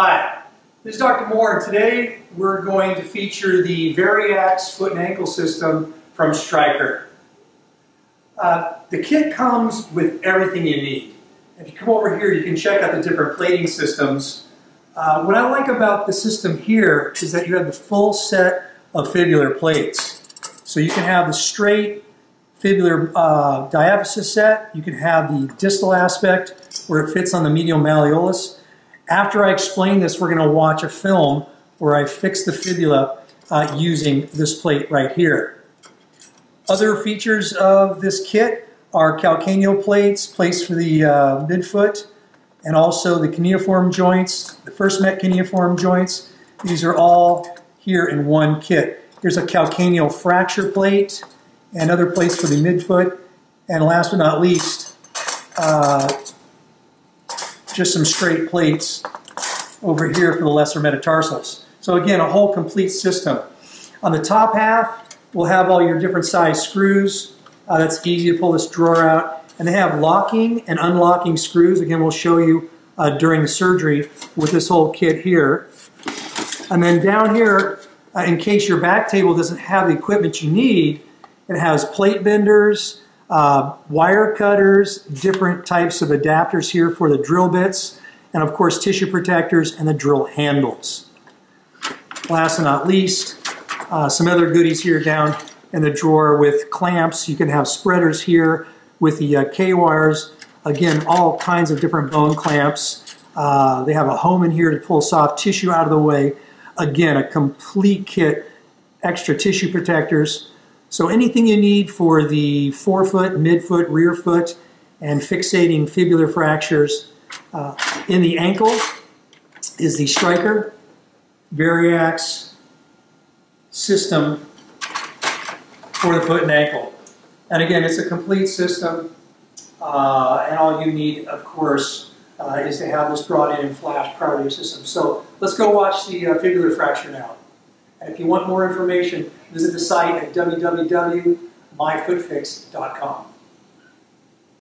Hi, this is Dr. Moore, and today we're going to feature the Variax foot and ankle system from Stryker. The kit comes with everything you need. If you come over here, you can check out the different plating systems. What I like about the system here is that you have the full set of fibular plates. So you can have the straight fibular diaphyseal set, you can have the distal aspect where it fits on the medial malleolus. After I explain this, we're going to watch a film where I fix the fibula using this plate right here. Other features of this kit are calcaneal plates, plates for the midfoot, and also the cuneiform joints, the first met cuneiform joints. These are all here in one kit. Here's a calcaneal fracture plate and other plates for the midfoot. And last but not least, just some straight plates over here for the lesser metatarsals. So again, a whole complete system. On the top half, we'll have all your different size screws. That's easy to pull this drawer out. And they have locking and unlocking screws. Again, we'll show you during the surgery with this whole kit here. And then down here, in case your back table doesn't have the equipment you need, it has plate benders, wire cutters, different types of adapters here for the drill bits, and of course tissue protectors and the drill handles. Last but not least, some other goodies here down in the drawer with clamps. You can have spreaders here with the K-wires. Again, all kinds of different bone clamps. They have a home in here to pull soft tissue out of the way. Again, a complete kit, extra tissue protectors. So anything you need for the forefoot, midfoot, rear foot, and fixating fibular fractures in the ankle is the Stryker Variax system for the foot and ankle. And again, it's a complete system, and all you need, of course, is to have this brought in and flashed prior to your system. So let's go watch the fibular fracture now. And if you want more information, visit the site at www.myfootfix.com.